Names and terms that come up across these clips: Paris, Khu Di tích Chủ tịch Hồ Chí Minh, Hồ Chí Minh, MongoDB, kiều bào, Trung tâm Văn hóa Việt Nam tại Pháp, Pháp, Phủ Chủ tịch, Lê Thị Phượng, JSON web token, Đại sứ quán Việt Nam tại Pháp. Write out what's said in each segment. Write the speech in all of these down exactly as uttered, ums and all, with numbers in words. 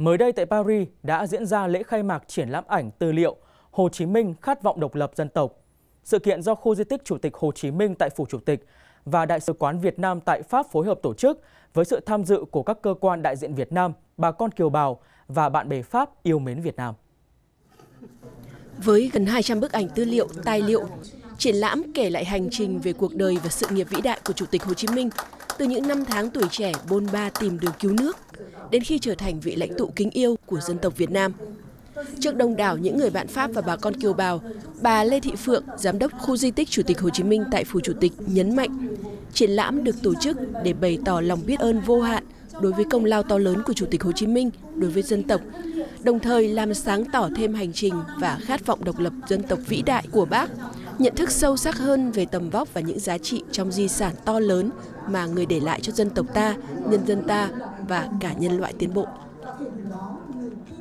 Mới đây tại Paris đã diễn ra lễ khai mạc triển lãm ảnh tư liệu Hồ Chí Minh khát vọng độc lập dân tộc. Sự kiện do Khu Di tích Chủ tịch Hồ Chí Minh tại Phủ Chủ tịch và Đại sứ quán Việt Nam tại Pháp phối hợp tổ chức với sự tham dự của các cơ quan đại diện Việt Nam, bà con kiều bào và bạn bè Pháp yêu mến Việt Nam. Với gần hai trăm bức ảnh tư liệu, tài liệu, triển lãm kể lại hành trình về cuộc đời và sự nghiệp vĩ đại của Chủ tịch Hồ Chí Minh, từ những năm tháng tuổi trẻ bôn ba tìm đường cứu nước, đến khi trở thành vị lãnh tụ kính yêu của dân tộc Việt Nam. Trước đông đảo những người bạn Pháp và bà con kiều bào, bà Lê Thị Phượng, Giám đốc Khu Di tích Chủ tịch Hồ Chí Minh tại Phủ Chủ tịch nhấn mạnh, triển lãm được tổ chức để bày tỏ lòng biết ơn vô hạn đối với công lao to lớn của Chủ tịch Hồ Chí Minh đối với dân tộc, đồng thời làm sáng tỏ thêm hành trình và khát vọng độc lập dân tộc vĩ đại của Bác, nhận thức sâu sắc hơn về tầm vóc và những giá trị trong di sản to lớn mà người để lại cho dân tộc ta, nhân dân ta và cả nhân loại tiến bộ.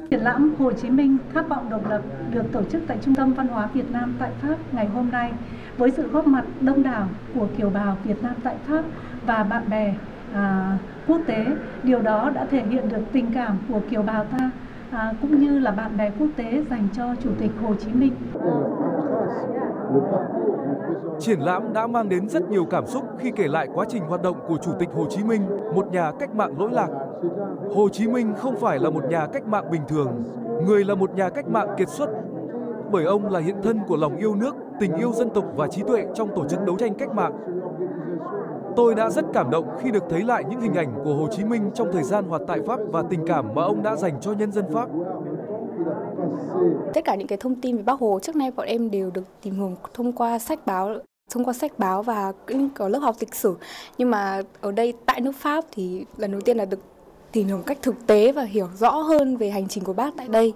Triển lãm Hồ Chí Minh khát vọng độc lập được tổ chức tại Trung tâm Văn hóa Việt Nam tại Pháp ngày hôm nay với sự góp mặt đông đảo của kiều bào Việt Nam tại Pháp và bạn bè à, quốc tế. Điều đó đã thể hiện được tình cảm của kiều bào ta à, cũng như là bạn bè quốc tế dành cho Chủ tịch Hồ Chí Minh. Triển lãm đã mang đến rất nhiều cảm xúc khi kể lại quá trình hoạt động của Chủ tịch Hồ Chí Minh, một nhà cách mạng lỗi lạc. Hồ Chí Minh không phải là một nhà cách mạng bình thường, người là một nhà cách mạng kiệt xuất, bởi ông là hiện thân của lòng yêu nước, tình yêu dân tộc và trí tuệ trong tổ chức đấu tranh cách mạng. Tôi đã rất cảm động khi được thấy lại những hình ảnh của Hồ Chí Minh trong thời gian hoạt tại Pháp và tình cảm mà ông đã dành cho nhân dân Pháp. Tất cả những cái thông tin về Bác Hồ trước nay bọn em đều được tìm hiểu thông qua sách báo, thông qua sách báo và có lớp học lịch sử. Nhưng mà ở đây tại nước Pháp thì lần đầu tiên là được tìm hiểu cách thực tế và hiểu rõ hơn về hành trình của Bác tại đây.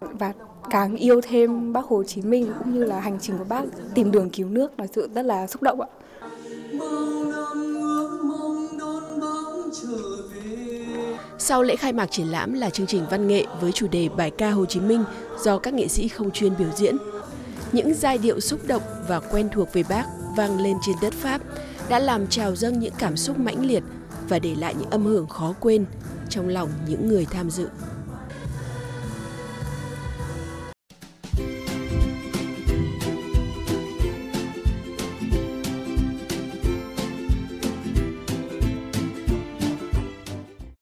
Và càng yêu thêm Bác Hồ Chí Minh cũng như là hành trình của Bác tìm đường cứu nước là sự rất là xúc động ạ. Sau lễ khai mạc triển lãm là chương trình văn nghệ với chủ đề bài ca Hồ Chí Minh do các nghệ sĩ không chuyên biểu diễn. Những giai điệu xúc động và quen thuộc về Bác vang lên trên đất Pháp đã làm trào dâng những cảm xúc mãnh liệt và để lại những âm hưởng khó quên trong lòng những người tham dự.